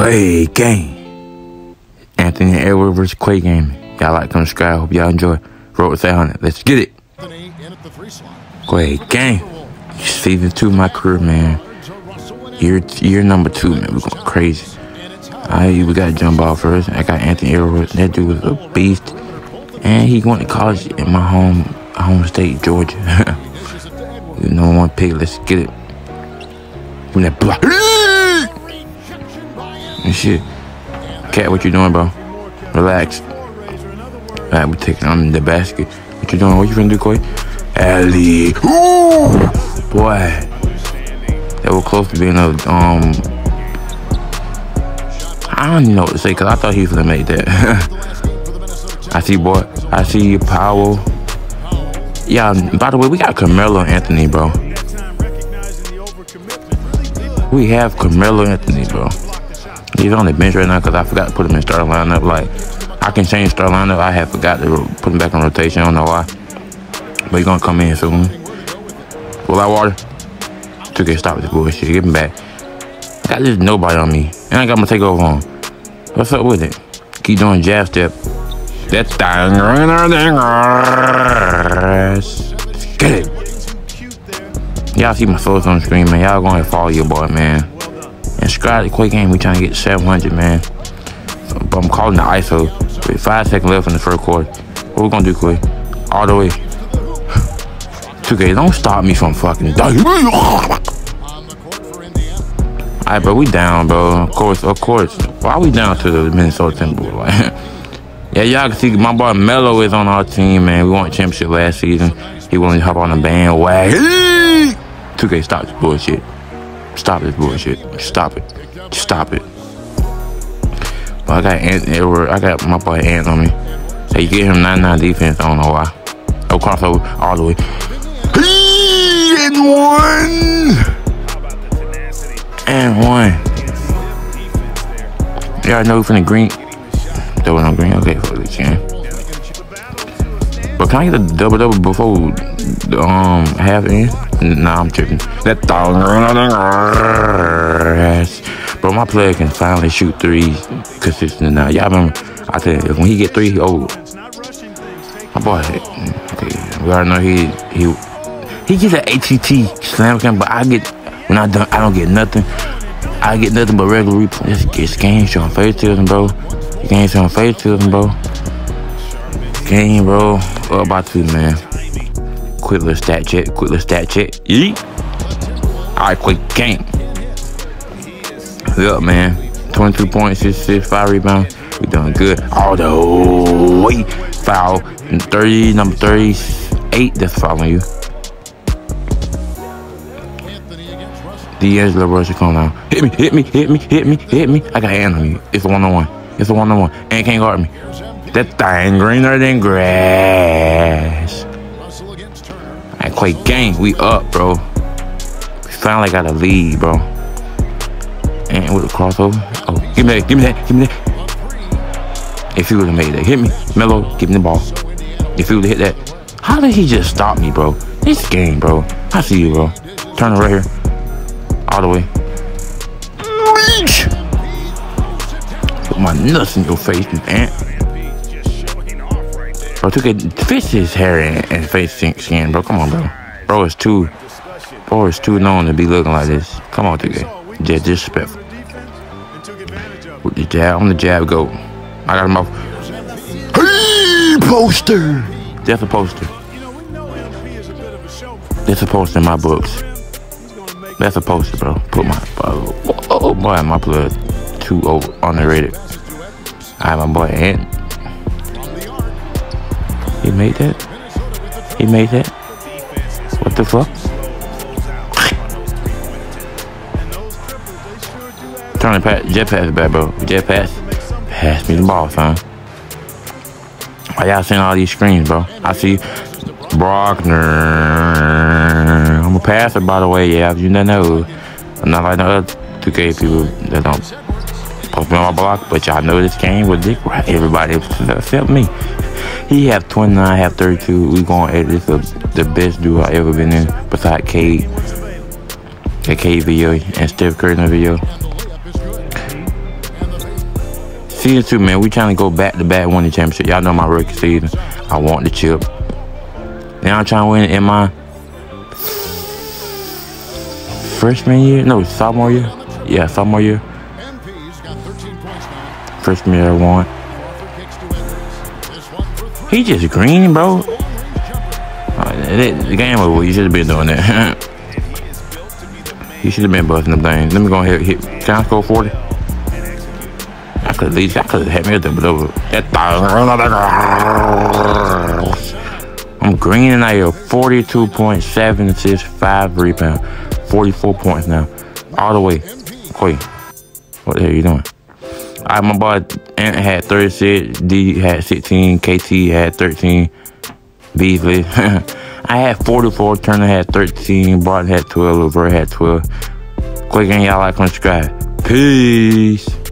Clay Game. Anthony Edwards versus Clay Game. Y'all like, comment, subscribe. Hope y'all enjoy. Road with 100. Let's get it. Clay Game. Season 2 of my career, man. Year number 2, man. We're going crazy. We got jump ball first. I got Anthony Edwards. That dude was a beast. And he went to college in my home state, Georgia. You know, one pick. Let's get it. When that block. And shit. Cat, what you doing, bro? Relax. Alright, we taking on the basket. What you doing? What you finna do, Clay? Alley. Ooh! Boy. That was close to being a, I don't even know what to say, because I thought he was gonna make that. I see, boy. I see Powell. Yeah, by the way, we got Carmelo Anthony, bro. We have Carmelo Anthony, bro. He's on the bench right now because I forgot to put him in starting lineup. Like, I can change starting lineup. I have forgot to put him back on rotation. I don't know why. But he's going to come in soon. Pull out water. 2K, stop this bullshit. Get him back. I got this nobody on me. And I got my takeover on. What's up with it? Keep doing jab step. That's dang. Get it. Y'all see my foes on the screen, man. Y'all gonna follow your boy, man. And subscribe to Quick Game. We trying to get 700, man. So, but I'm calling the ISO. With 5 seconds left in the first quarter. What we gonna do, Quick? All the way. 2K, don't stop me from fucking dying. Alright, bro, we down, bro. Of course. Why we down to the Minnesota Timberwolves? Like, yeah, y'all can see my boy Melo is on our team, man. We won the championship last season. He willing to hop on the bandwagon. 2K, stop this bullshit. Stop this bullshit. Stop it. Stop it. But I got Anthony Edwards. I got my boy Ant on me. Hey, you get him 9-9 defense. I don't know why. Oh, crossover all the way. And one. Y'all know from the green. Double on green. Okay, fuck this game. But can I get a double-double before half end? Nah, I'm tripping. That dog. Bro, my player can finally shoot threes consistent now. Y'all remember, I said, when he get three, he old. My boy, okay, we already know he gets an ATT slam cam, but I get, when I done, I don't get nothing. I get nothing but regular replay. This game showing favoritism, bro. This game showing favoritism, bro. Game, bro. What about two, man? Quick little stat check. Quick little stat check. Yeet. Alright, Quick Game. Look, man. 22 points, 6, 5 rebounds. We doing good. All the way. Foul. And 30, number 38. That's following you. D'Angelo Russell, come on. Hit me, hit me, hit me, hit me, hit me. I got a hand on you. It's a one-on-one. It's a one-on-one. And can't guard me. That thing greener than grass. Alright, Quake Game, we up, bro. We finally got a lead, bro. And with a crossover. Oh, give me that, give me that, give me that. If he would've made that, hit me. Melo, give me the ball. If he would've hit that. How did he just stop me, bro? This game, bro. I see you, bro. Turn it right here. All the way. Reach! Put my nuts in your face, man. Bro, 2K fits his hair and face skin, bro. Come on, bro. Bro is too known to be looking like this. Come on, 2K. Just disrespectful. With the jab, on the jab, go. I got him off. Hey, poster. That's a poster. That's a poster in my books. That's a poster, bro. Put my, oh boy, my blood too over underrated. Alright, my boy Ant. He made that? He made that? What the fuck? Turn the pass, jet pass back, bro. Jet pass. Pass me the ball, son. Why y'all seeing all these screens, bro? I see Brockner. I'm a passer, by the way. Yeah, you never know. I'm not like the other 2K people that don't post me on my block, but y'all know this game with Dick Right. Everybody except me. He have 29, I have 32. We gonna edit this up. The best duo I ever been in, beside Cade, the Cade video and Stephen Curry video. Season 2, man, we trying to go back to back, win the championship. Y'all know my rookie season. I want the chip. Now I'm trying to win it in my freshman year? No, sophomore year? Yeah, sophomore year. Freshman year I won. He just green, bro. The game over. You should have been doing that. You should have been busting them things. Let me go ahead and hit. Can I score 40? I could have had me a double double. I'm green and I have 42.7 assists, 5 rebounds, 44 points now. All the way. Wait, what the hell are you doing? Alright, my boy Ant had 36, D had 16, KT had 13, Beasley. I had 44, Turner had 13, Barton had 12, LeVert had 12. Click on y'all like and subscribe. Peace.